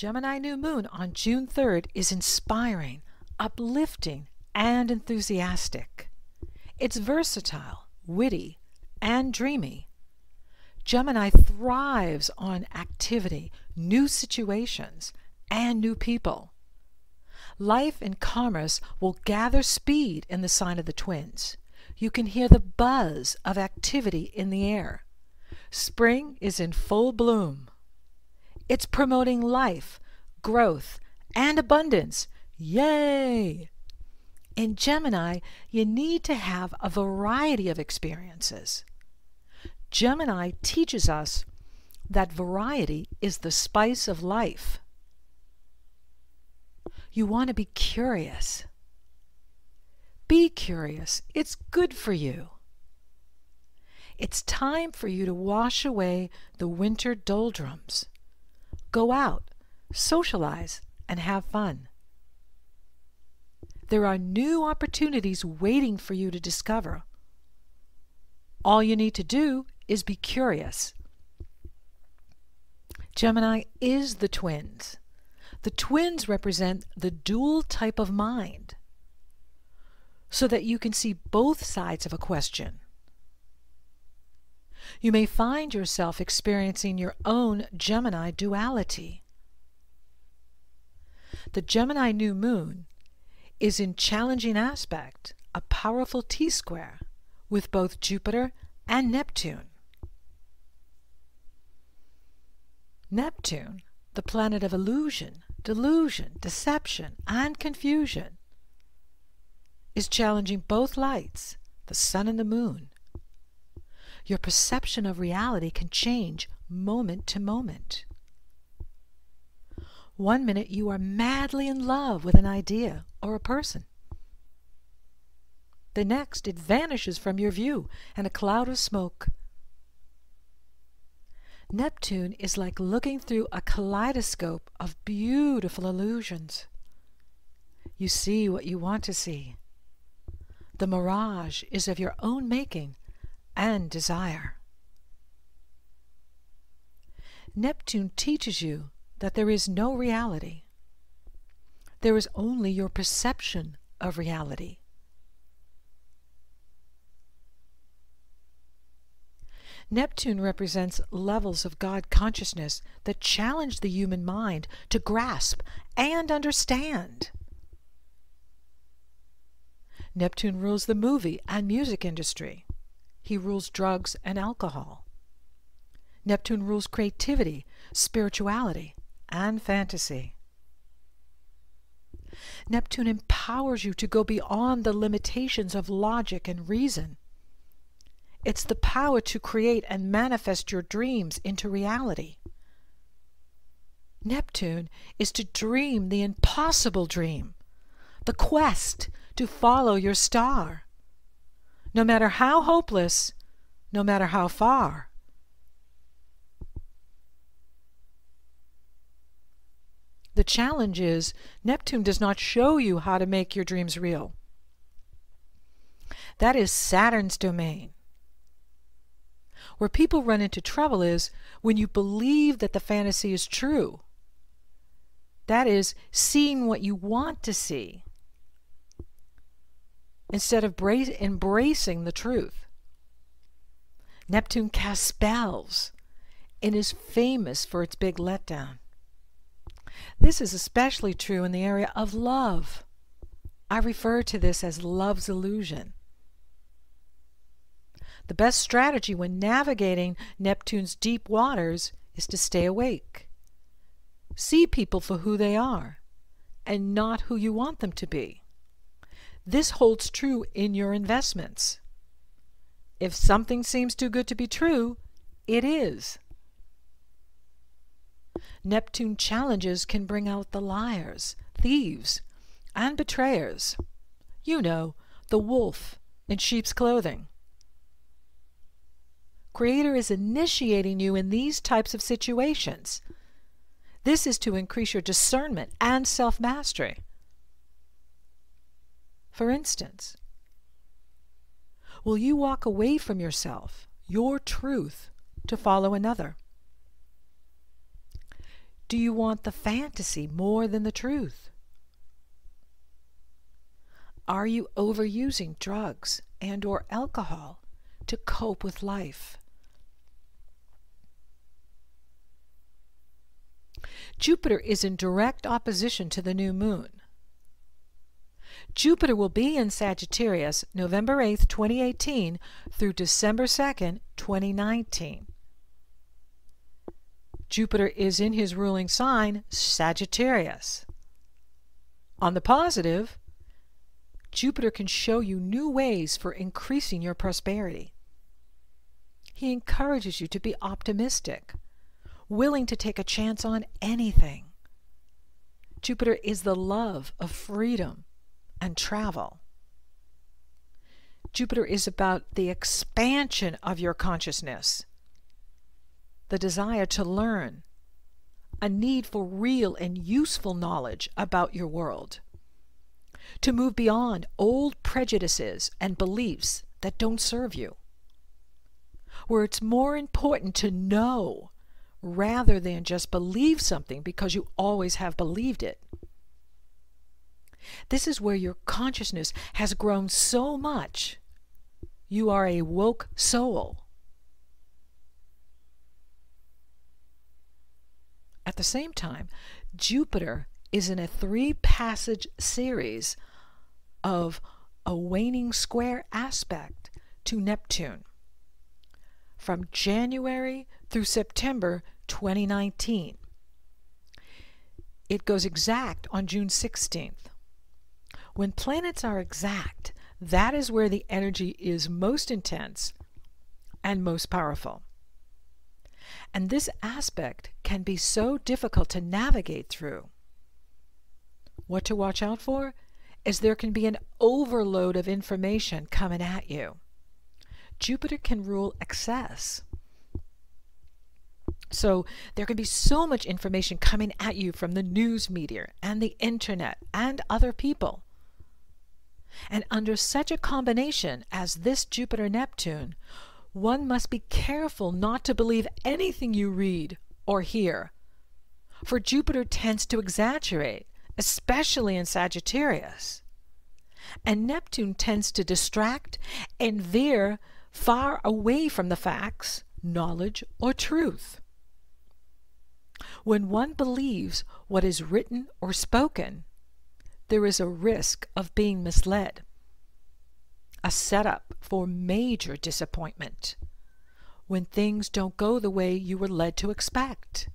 Gemini new moon on June 3rd is inspiring, uplifting, and enthusiastic. It's versatile, witty, and dreamy. Gemini thrives on activity, new situations, and new people. Life and commerce will gather speed in the sign of the twins. You can hear the buzz of activity in the air. Spring is in full bloom. It's promoting life, growth, and abundance. Yay! In Gemini, you need to have a variety of experiences. Gemini teaches us that variety is the spice of life. You want to be curious. Be curious. It's good for you. It's time for you to wash away the winter doldrums. Go out, socialize, and have fun. There are new opportunities waiting for you to discover. All you need to do is be curious. Gemini is the twins. The twins represent the dual type of mind, so that you can see both sides of a question. You may find yourself experiencing your own Gemini duality. The Gemini new moon is in challenging aspect, a powerful T-square with both Jupiter and Neptune. Neptune, the planet of illusion, delusion, deception, and confusion, is challenging both lights, the sun and the moon. Your perception of reality can change moment to moment. One minute you are madly in love with an idea or a person. The next it vanishes from your view and a cloud of smoke. Neptune is like looking through a kaleidoscope of beautiful illusions. You see what you want to see. The mirage is of your own making and desire. Neptune teaches you that there is no reality. There is only your perception of reality. Neptune represents levels of God consciousness that challenge the human mind to grasp and understand. Neptune rules the movie and music industry. He rules drugs and alcohol. Neptune rules creativity, spirituality, and fantasy. Neptune empowers you to go beyond the limitations of logic and reason. It's the power to create and manifest your dreams into reality. Neptune is to dream the impossible dream, the quest to follow your star. No matter how hopeless, no matter how far. The challenge is Neptune does not show you how to make your dreams real. That is Saturn's domain. Where people run into trouble is when you believe that the fantasy is true. That is seeing what you want to see, instead of embracing the truth. Neptune casts spells and is famous for its big letdown. This is especially true in the area of love. I refer to this as love's illusion. The best strategy when navigating Neptune's deep waters is to stay awake. See people for who they are and not who you want them to be. This holds true in your investments. If something seems too good to be true, it is. Neptune challenges can bring out the liars, thieves, and betrayers. You know, the wolf in sheep's clothing. Creator is initiating you in these types of situations. This is to increase your discernment and self-mastery. For instance, will you walk away from yourself, your truth, to follow another? Do you want the fantasy more than the truth? Are you overusing drugs and/or alcohol to cope with life? Jupiter is in direct opposition to the new moon. Jupiter will be in Sagittarius November 8, 2018 through December 2, 2019. Jupiter is in his ruling sign, Sagittarius. On the positive, Jupiter can show you new ways for increasing your prosperity. He encourages you to be optimistic, willing to take a chance on anything. Jupiter is the love of freedom and travel. Jupiter is about the expansion of your consciousness, the desire to learn, a need for real and useful knowledge about your world, to move beyond old prejudices and beliefs that don't serve you, where it's more important to know rather than just believe something because you always have believed it. This is where your consciousness has grown so much. You are a woke soul. At the same time, Jupiter is in a three-passage series of a waning square aspect to Neptune from January through September 2019. It goes exact on June 16th. When planets are exact, that is where the energy is most intense and most powerful. And this aspect can be so difficult to navigate through. What to watch out for is there can be an overload of information coming at you. Jupiter can rule excess. So there can be so much information coming at you from the news media and the internet and other people. And under such a combination as this Jupiter-Neptune, one must be careful not to believe anything you read or hear, for Jupiter tends to exaggerate, especially in Sagittarius. And Neptune tends to distract and veer far away from the facts, knowledge, or truth. When one believes what is written or spoken, there is a risk of being misled, a setup for major disappointment when things don't go the way you were led to expect.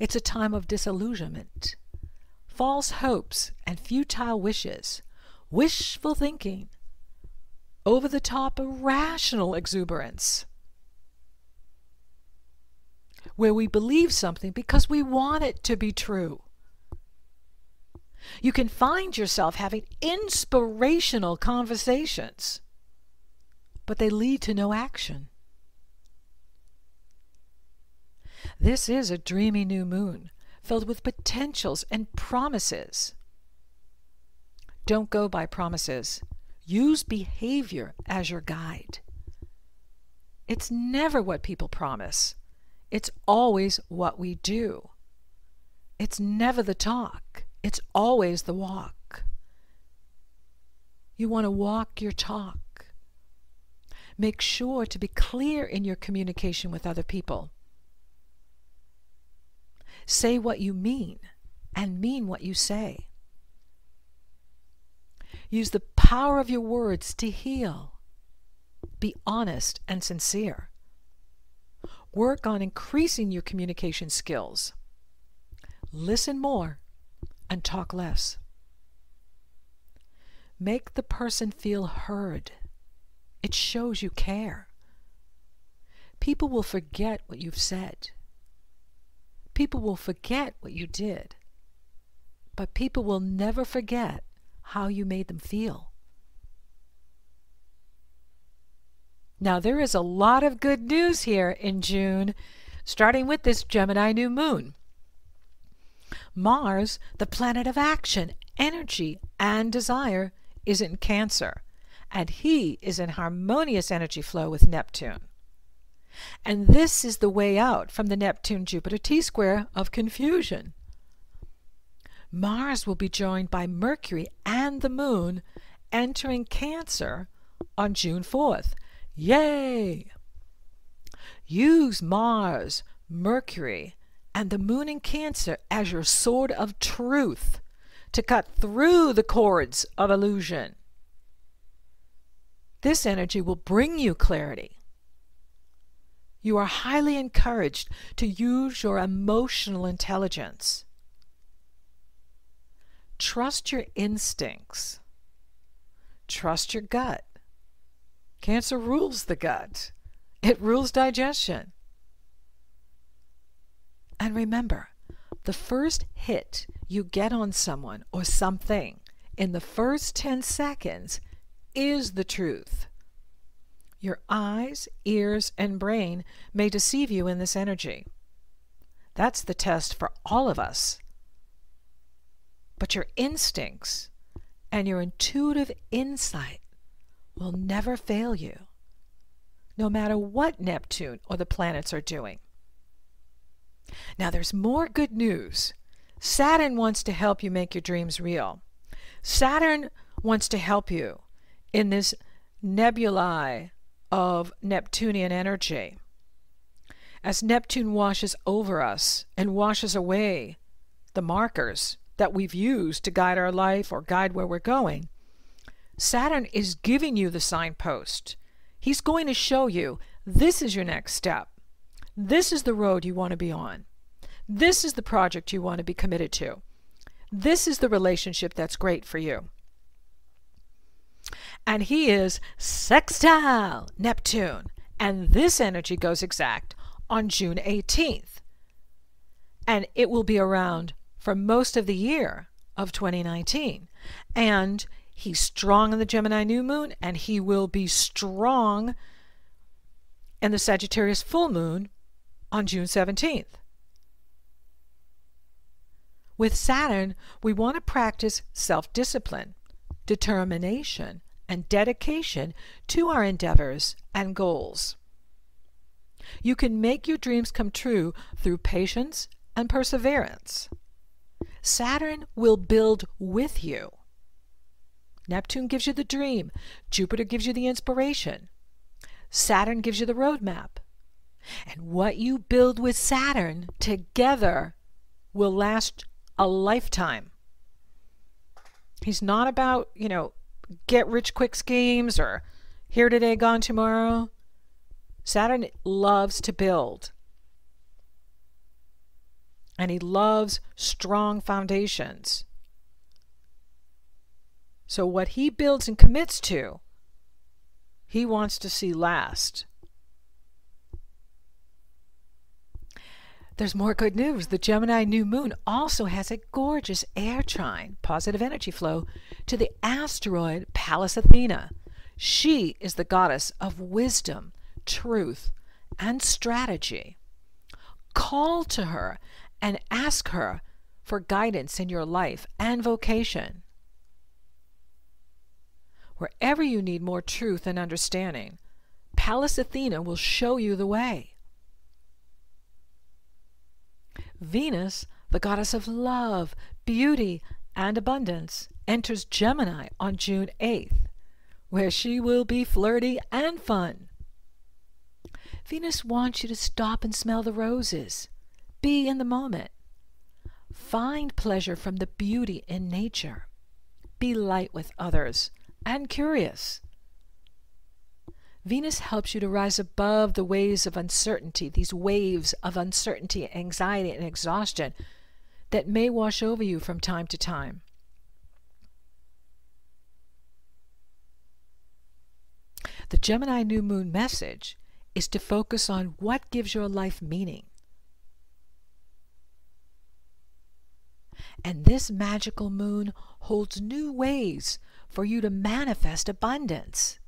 It's a time of disillusionment, false hopes and futile wishes, wishful thinking, over-the-top irrational exuberance, where we believe something because we want it to be true. You can find yourself having inspirational conversations, but they lead to no action. This is a dreamy new moon filled with potentials and promises. Don't go by promises. Use behavior as your guide. It's never what people promise. It's always what we do. It's never the talk. It's always the walk. You want to walk your talk. Make sure to be clear in your communication with other people. Say what you mean and mean what you say. Use the power of your words to heal. Be honest and sincere. Work on increasing your communication skills. Listen more and talk less. Make the person feel heard. It shows you care. People will forget what you've said. People will forget what you did. But people will never forget how you made them feel. Now there is a lot of good news here in June, starting with this Gemini new moon. Mars, the planet of action, energy, and desire, is in Cancer, and he is in harmonious energy flow with Neptune. And this is the way out from the Neptune-Jupiter T-square of confusion. Mars will be joined by Mercury and the Moon entering Cancer on June 4th. Yay! Use Mars, Mercury, and the Moon in Cancer as your sword of truth to cut through the cords of illusion. This energy will bring you clarity. You are highly encouraged to use your emotional intelligence. Trust your instincts. Trust your gut. Cancer rules the gut. It rules digestion. And remember, the first hit you get on someone or something in the first 10 seconds is the truth. Your eyes, ears, and brain may deceive you in this energy. That's the test for all of us. But your instincts and your intuitive insight will never fail you, no matter what Neptune or the planets are doing. Now there's more good news. Saturn wants to help you make your dreams real. Saturn wants to help you in this nebulae of Neptunian energy. As Neptune washes over us and washes away the markers that we've used to guide our life or guide where we're going, Saturn is giving you the signpost. He's going to show you, this is your next step. This is the road you want to be on. This is the project you want to be committed to. This is the relationship that's great for you. And he is sextile Neptune, and this energy goes exact on June 18th, and it will be around for most of the year of 2019. And he's strong in the Gemini new moon, and he will be strong in the Sagittarius full moon on June 17th. With Saturn, we want to practice self-discipline, determination, and dedication to our endeavors and goals. You can make your dreams come true through patience and perseverance. Saturn will build with you. Neptune gives you the dream. Jupiter gives you the inspiration. Saturn gives you the roadmap. And what you build with Saturn together will last a lifetime. He's not about, get-rich-quick schemes or here today, gone tomorrow. Saturn loves to build. And he loves strong foundations. So what he builds and commits to, he wants to see last. There's more good news. The Gemini new moon also has a gorgeous air trine, positive energy flow, to the asteroid Pallas Athena. She is the goddess of wisdom, truth, and strategy. Call to her and ask her for guidance in your life and vocation. Wherever you need more truth and understanding, Pallas Athena will show you the way. Venus, the goddess of love, beauty, and abundance, enters Gemini on June 8th, where she will be flirty and fun. Venus wants you to stop and smell the roses. Be in the moment. Find pleasure from the beauty in nature. Be light with others and curious. Venus helps you to rise above the waves of uncertainty, these waves of uncertainty, anxiety, and exhaustion that may wash over you from time to time. The Gemini new moon message is to focus on what gives your life meaning. And this magical moon holds new ways for you to manifest abundance.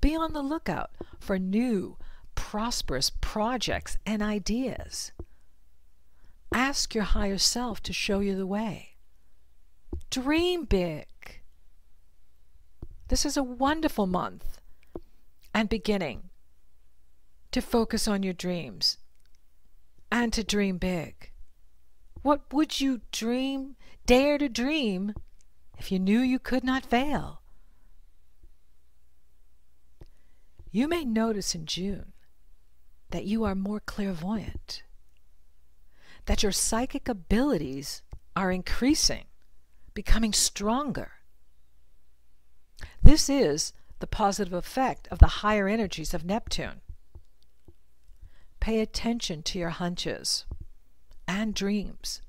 Be on the lookout for new, prosperous projects and ideas. Ask your higher self to show you the way. Dream big. This is a wonderful month and beginning to focus on your dreams and to dream big. What would you dream, dare to dream, if you knew you could not fail? You may notice in June that you are more clairvoyant, that your psychic abilities are increasing, becoming stronger. This is the positive effect of the higher energies of Neptune. Pay attention to your hunches and dreams.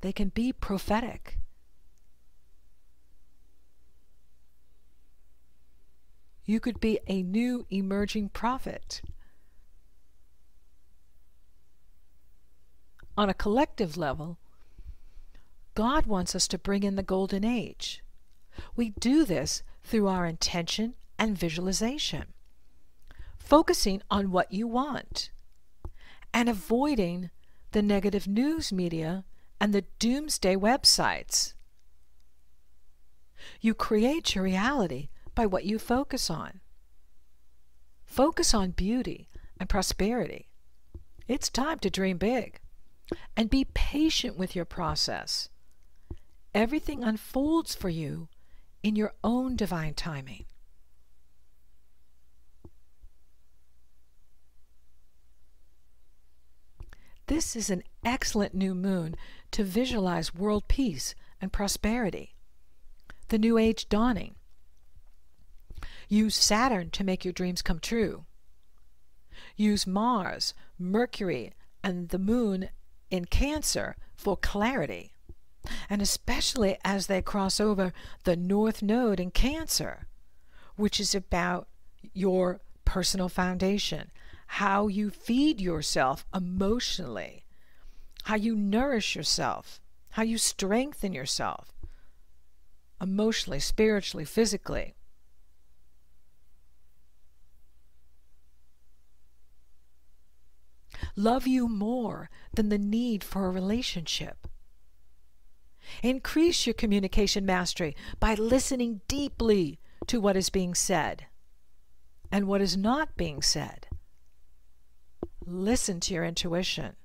They can be prophetic. You could be a new emerging prophet. On a collective level, God wants us to bring in the golden age. We do this through our intention and visualization, focusing on what you want, and avoiding the negative news media and the doomsday websites. You create your reality by what you focus on. Focus on beauty and prosperity. It's time to dream big. And be patient with your process. Everything unfolds for you in your own divine timing. This is an excellent new moon to visualize world peace and prosperity, the new age dawning. Use Saturn to make your dreams come true. Use Mars, Mercury, and the moon in Cancer for clarity, and especially as they cross over the North Node in Cancer, which is about your personal foundation, how you feed yourself emotionally, how you nourish yourself, how you strengthen yourself emotionally, spiritually, physically. Love you more than the need for a relationship. Increase your communication mastery by listening deeply to what is being said and what is not being said. Listen to your intuition.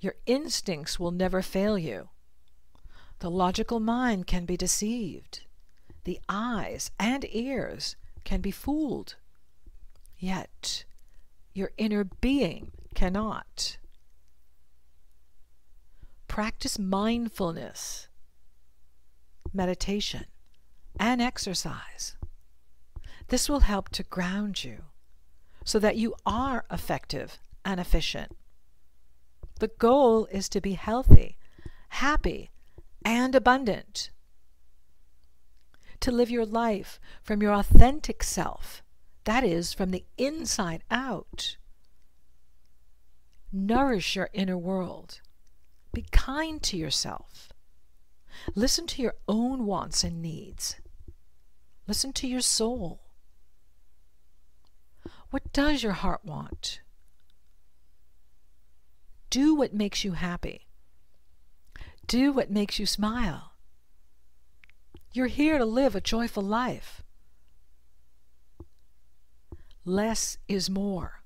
Your instincts will never fail you. The logical mind can be deceived. The eyes and ears can be fooled. Yet, your inner being cannot. Practice mindfulness, meditation, and exercise. This will help to ground you so that you are effective and efficient. The goal is to be healthy, happy, and abundant. To live your life from your authentic self. That is, from the inside out. Nourish your inner world. Be kind to yourself. Listen to your own wants and needs. Listen to your soul. What does your heart want? Do what makes you happy. Do what makes you smile. You're here to live a joyful life. Less is more.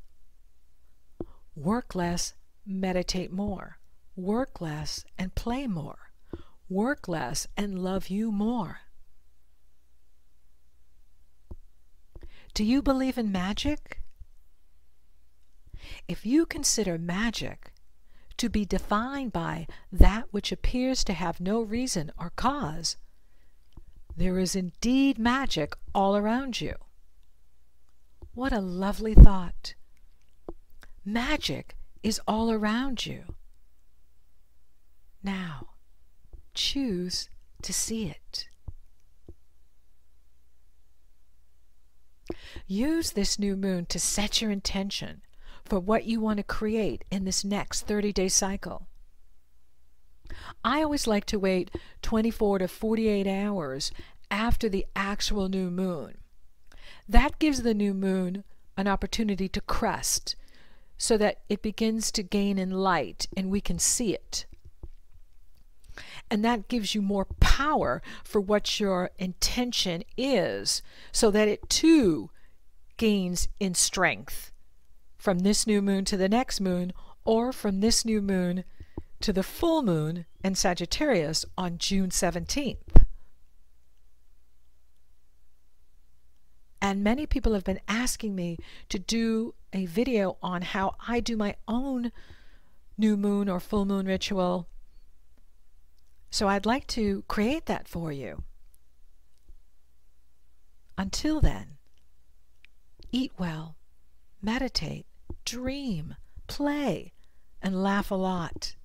Work less, meditate more. Work less and play more. Work less and love you more. Do you believe in magic? If you consider magic to be defined by that which appears to have no reason or cause, there is indeed magic all around you. What a lovely thought. Magic is all around you. Now, choose to see it. Use this new moon to set your intention for what you want to create in this next 30-day cycle. I always like to wait 24 to 48 hours after the actual new moon. That gives the new moon an opportunity to crest so that it begins to gain in light and we can see it. And that gives you more power for what your intention is so that it too gains in strength from this new moon to the next moon, or from this new moon to the full moon in Sagittarius on June 17th. And many people have been asking me to do a video on how I do my own new moon or full moon ritual. So I'd like to create that for you. Until then, eat well, meditate, dream, play, and laugh a lot.